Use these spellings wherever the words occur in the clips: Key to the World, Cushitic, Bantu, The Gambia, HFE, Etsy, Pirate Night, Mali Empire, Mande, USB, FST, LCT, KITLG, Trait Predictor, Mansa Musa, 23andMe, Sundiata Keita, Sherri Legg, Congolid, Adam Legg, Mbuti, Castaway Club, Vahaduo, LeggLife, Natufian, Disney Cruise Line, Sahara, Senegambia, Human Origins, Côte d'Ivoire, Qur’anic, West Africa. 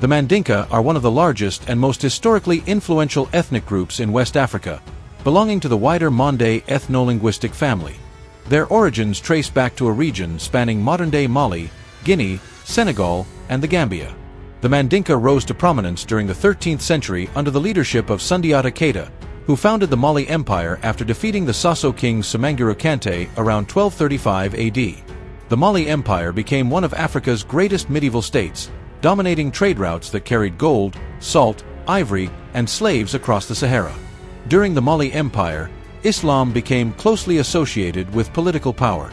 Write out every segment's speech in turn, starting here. The Mandinka are one of the largest and most historically influential ethnic groups in West Africa, belonging to the wider Mande ethno-linguistic family. Their origins trace back to a region spanning modern-day Mali, Guinea, Senegal, and the Gambia. The Mandinka rose to prominence during the 13th century under the leadership of Sundiata Keita, who founded the Mali Empire after defeating the Sosso king Sumanguru Kanté around 1235 AD. The Mali Empire became one of Africa's greatest medieval states, dominating trade routes that carried gold, salt, ivory, and slaves across the Sahara. During the Mali Empire, Islam became closely associated with political power.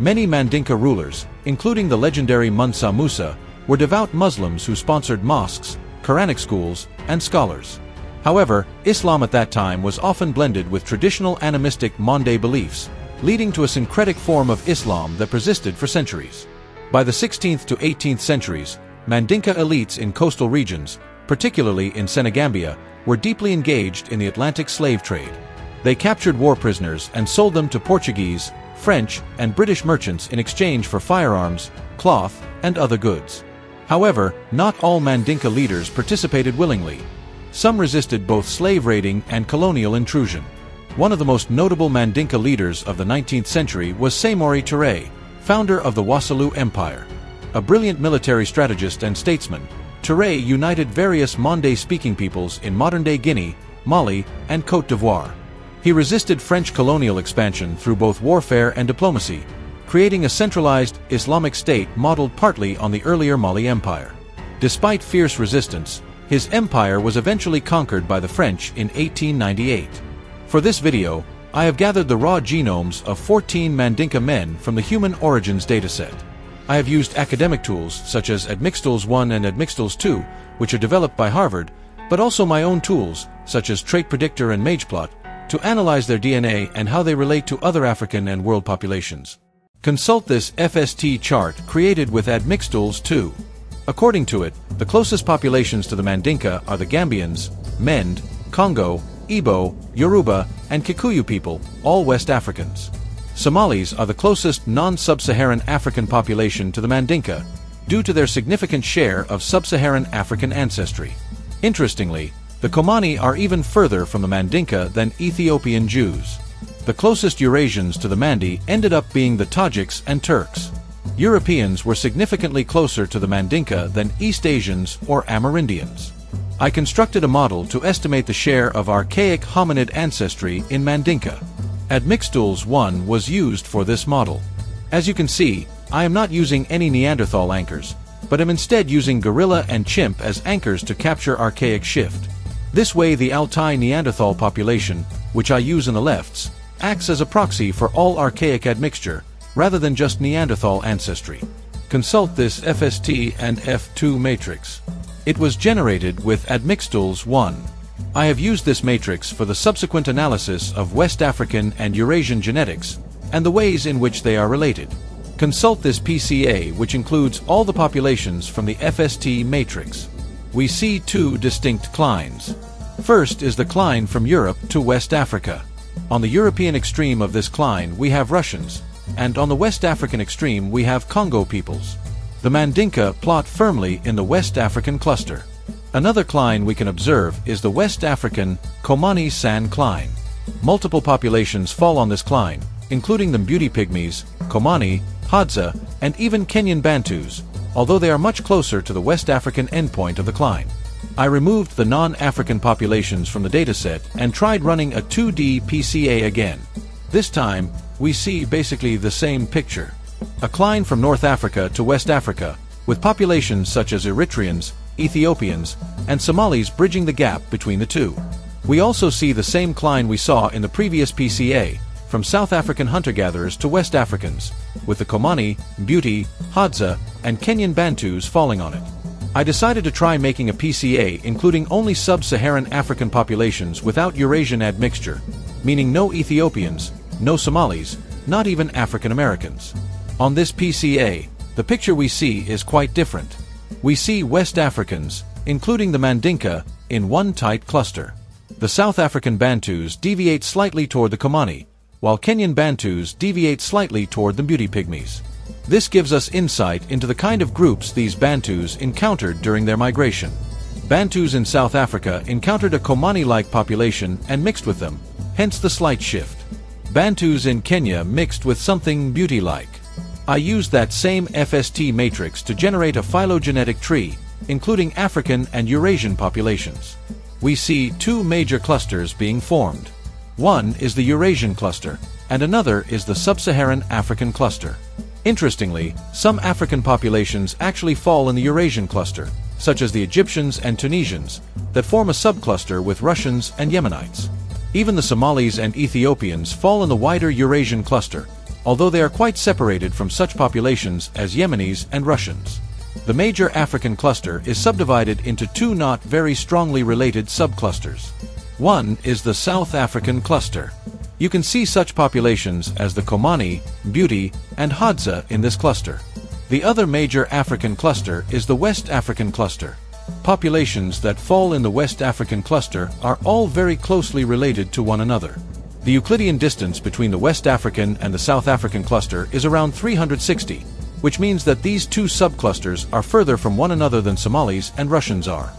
Many Mandinka rulers, including the legendary Mansa Musa, were devout Muslims who sponsored mosques, Quranic schools, and scholars. However, Islam at that time was often blended with traditional animistic Mande beliefs, leading to a syncretic form of Islam that persisted for centuries. By the 16th to 18th centuries, Mandinka elites in coastal regions, particularly in Senegambia, were deeply engaged in the Atlantic slave trade. They captured war prisoners and sold them to Portuguese, French, and British merchants in exchange for firearms, cloth, and other goods. However, not all Mandinka leaders participated willingly. Some resisted both slave raiding and colonial intrusion. One of the most notable Mandinka leaders of the 19th century was Samori Touré, founder of the Wassoulou Empire. A brilliant military strategist and statesman, Touré united various Mande-speaking peoples in modern-day Guinea, Mali, and Côte d'Ivoire. He resisted French colonial expansion through both warfare and diplomacy, creating a centralized Islamic state modeled partly on the earlier Mali Empire. Despite fierce resistance, his empire was eventually conquered by the French in 1898. For this video, I have gathered the raw genomes of 14 Mandinka men from the Human Origins dataset. I have used academic tools such as ADMIXTOOLS 1 and ADMIXTOOLS 2, which are developed by Harvard, but also my own tools, such as Trait Predictor and MagePlot, to analyze their DNA and how they relate to other African and world populations. Consult this FST chart created with ADMIXTOOLS 2. According to it, the closest populations to the Mandinka are the Gambians, Mende, Congo, Igbo, Yoruba, and Kikuyu people, all West Africans. Somalis are the closest non-sub-Saharan African population to the Mandinka, due to their significant share of sub-Saharan African ancestry. Interestingly, the Khomani are even further from the Mandinka than Ethiopian Jews. The closest Eurasians to the Mande ended up being the Tajiks and Turks. Europeans were significantly closer to the Mandinka than East Asians or Amerindians. I constructed a model to estimate the share of archaic hominid ancestry in Mandinka. ADMIXTOOLS 1 was used for this model. As you can see, I am not using any Neanderthal anchors, but am instead using gorilla and chimp as anchors to capture archaic shift. This way the Altai Neanderthal population, which I use in the lefts, acts as a proxy for all archaic admixture, rather than just Neanderthal ancestry. Consult this FST and F2 matrix. It was generated with ADMIXTOOLS 1. I have used this matrix for the subsequent analysis of West African and Eurasian genetics, and the ways in which they are related. Consult this PCA, which includes all the populations from the FST matrix. We see two distinct clines. First is the cline from Europe to West Africa. On the European extreme of this cline we have Russians, and on the West African extreme we have Congo peoples. The Mandinka plot firmly in the West African cluster. Another cline we can observe is the West African Khomani San cline. Multiple populations fall on this cline, including the Mbuti pygmies, Khomani, Hadza, and even Kenyan Bantus, although they are much closer to the West African endpoint of the cline. I removed the non-African populations from the dataset and tried running a 2D PCA again. This time, we see basically the same picture. A cline from North Africa to West Africa, with populations such as Eritreans, Ethiopians, and Somalis bridging the gap between the two. We also see the same cline we saw in the previous PCA, from South African hunter-gatherers to West Africans, with the Khomani, Mbuti, Hadza, and Kenyan Bantus falling on it. I decided to try making a PCA including only sub-Saharan African populations without Eurasian admixture, meaning no Ethiopians, no Somalis, not even African Americans. On this PCA, the picture we see is quite different. We see West Africans, including the Mandinka, in one tight cluster. The South African Bantus deviate slightly toward the Khomani, while Kenyan Bantus deviate slightly toward the Mbuti pygmies. This gives us insight into the kind of groups these Bantus encountered during their migration. Bantus in South Africa encountered a Khomani-like population and mixed with them, hence the slight shift. Bantus in Kenya mixed with something Mbuti-like. I used that same FST matrix to generate a phylogenetic tree, including African and Eurasian populations. We see two major clusters being formed. One is the Eurasian cluster, and another is the Sub-Saharan African cluster. Interestingly, some African populations actually fall in the Eurasian cluster, such as the Egyptians and Tunisians, that form a subcluster with Russians and Yemenites. Even the Somalis and Ethiopians fall in the wider Eurasian cluster, although they are quite separated from such populations as Yemenis and Russians. The major African cluster is subdivided into two not very strongly related subclusters. One is the South African cluster. You can see such populations as the Khomani, Mbuti, and Hadza in this cluster. The other major African cluster is the West African cluster. Populations that fall in the West African cluster are all very closely related to one another. The Euclidean distance between the West African and the South African cluster is around 360, which means that these two subclusters are further from one another than Somalis and Russians are.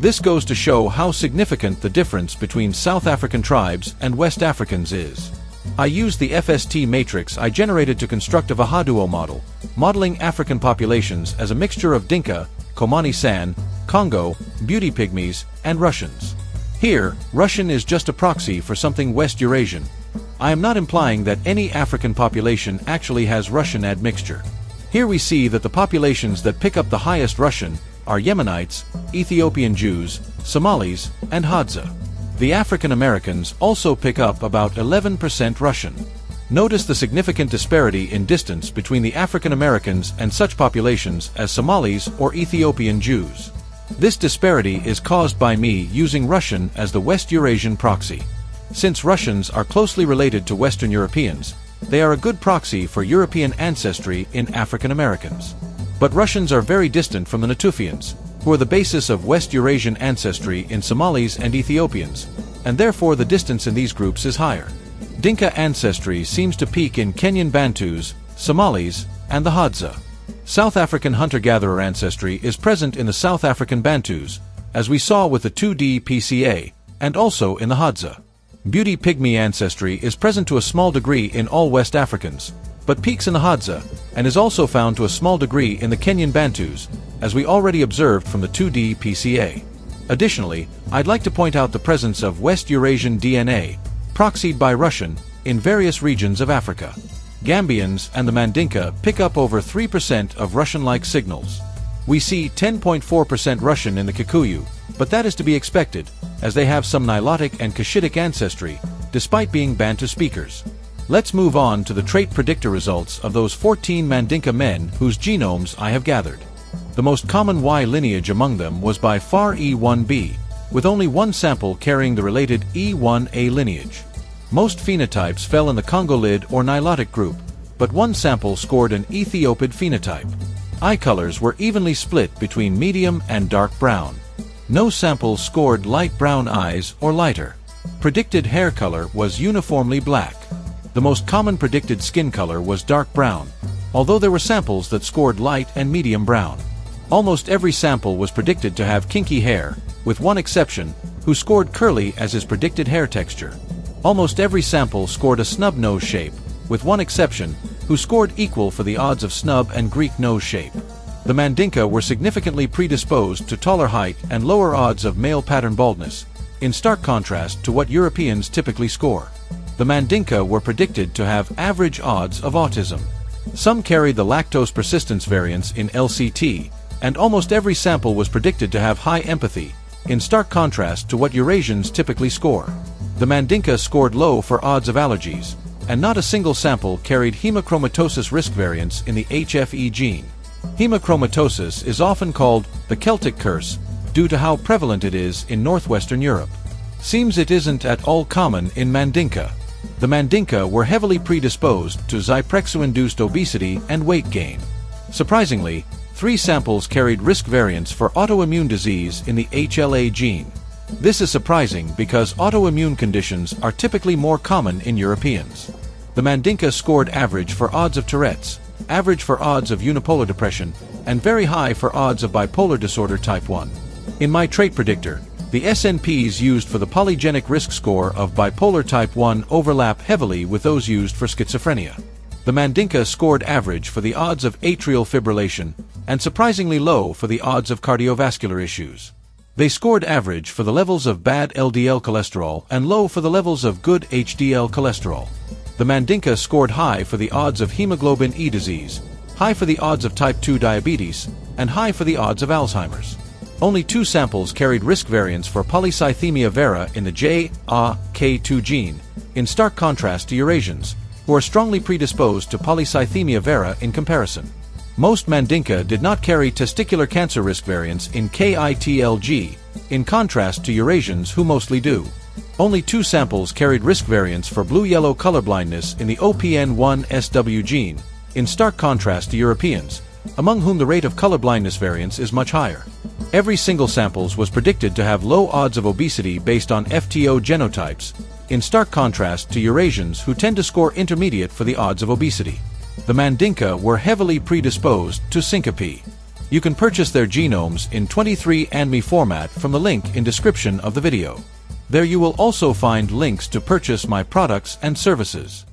This goes to show how significant the difference between South African tribes and West Africans is. I used the FST matrix I generated to construct a Vahaduo model, modeling African populations as a mixture of Dinka, Khomani San, Congo, Mbuti Pygmies, and Russians. Here, Russian is just a proxy for something West Eurasian. I am not implying that any African population actually has Russian admixture. Here we see that the populations that pick up the highest Russian are Yemenites, Ethiopian Jews, Somalis, and Hadza. The African Americans also pick up about 11% Russian. Notice the significant disparity in distance between the African Americans and such populations as Somalis or Ethiopian Jews. This disparity is caused by me using Russian as the West Eurasian proxy. Since Russians are closely related to Western Europeans, they are a good proxy for European ancestry in African Americans. But Russians are very distant from the Natufians, who are the basis of West Eurasian ancestry in Somalis and Ethiopians, and therefore the distance in these groups is higher. Dinka ancestry seems to peak in Kenyan Bantus, Somalis, and the Hadza. South African hunter-gatherer ancestry is present in the South African Bantus, as we saw with the 2D PCA, and also in the Hadza. Mbuti Pygmy ancestry is present to a small degree in all West Africans, but peaks in the Hadza, and is also found to a small degree in the Kenyan Bantus, as we already observed from the 2D PCA. Additionally, I'd like to point out the presence of West Eurasian DNA, proxied by Russian, in various regions of Africa. Gambians and the Mandinka pick up over 3% of Russian-like signals. We see 10.4% Russian in the Kikuyu, but that is to be expected, as they have some Nilotic and Cushitic ancestry, despite being Bantu speakers. Let's move on to the trait predictor results of those 14 Mandinka men whose genomes I have gathered. The most common Y lineage among them was by far E1B, with only one sample carrying the related E1A lineage. Most phenotypes fell in the Congolid or Nilotic group, but one sample scored an Ethiopid phenotype. Eye colors were evenly split between medium and dark brown. No sample scored light brown eyes or lighter. Predicted hair color was uniformly black. The most common predicted skin color was dark brown, although there were samples that scored light and medium brown. Almost every sample was predicted to have kinky hair, with one exception, who scored curly as his predicted hair texture. Almost every sample scored a snub nose shape, with one exception, who scored equal for the odds of snub and Greek nose shape. The Mandinka were significantly predisposed to taller height and lower odds of male pattern baldness, in stark contrast to what Europeans typically score. The Mandinka were predicted to have average odds of autism. Some carried the lactose persistence variants in LCT, and almost every sample was predicted to have high empathy, in stark contrast to what Eurasians typically score. The Mandinka scored low for odds of allergies, and not a single sample carried hemochromatosis risk variants in the HFE gene. Hemochromatosis is often called the Celtic curse due to how prevalent it is in northwestern Europe. Seems it isn't at all common in Mandinka. The Mandinka were heavily predisposed to Zyprexa-induced obesity and weight gain. Surprisingly, three samples carried risk variants for autoimmune disease in the HLA gene. This is surprising because autoimmune conditions are typically more common in Europeans. The Mandinka scored average for odds of Tourette's, average for odds of unipolar depression, and very high for odds of bipolar disorder type 1. In my trait predictor, the SNPs used for the polygenic risk score of bipolar type 1 overlap heavily with those used for schizophrenia. The Mandinka scored average for the odds of atrial fibrillation and surprisingly low for the odds of cardiovascular issues. They scored average for the levels of bad LDL cholesterol and low for the levels of good HDL cholesterol. The Mandinka scored high for the odds of hemoglobin E disease, high for the odds of type 2 diabetes, and high for the odds of Alzheimer's. Only 2 samples carried risk variants for polycythemia vera in the JAK2 gene, in stark contrast to Eurasians, who are strongly predisposed to polycythemia vera in comparison. Most Mandinka did not carry testicular cancer risk variants in KITLG, in contrast to Eurasians who mostly do. Only 2 samples carried risk variants for blue-yellow colorblindness in the OPN1SW gene, in stark contrast to Europeans, among whom the rate of colorblindness variance is much higher. Every single sample was predicted to have low odds of obesity based on FTO genotypes, in stark contrast to Eurasians who tend to score intermediate for the odds of obesity. The Mandinka were heavily predisposed to syncope. You can purchase their genomes in 23andMe format from the link in description of the video. There you will also find links to purchase my products and services.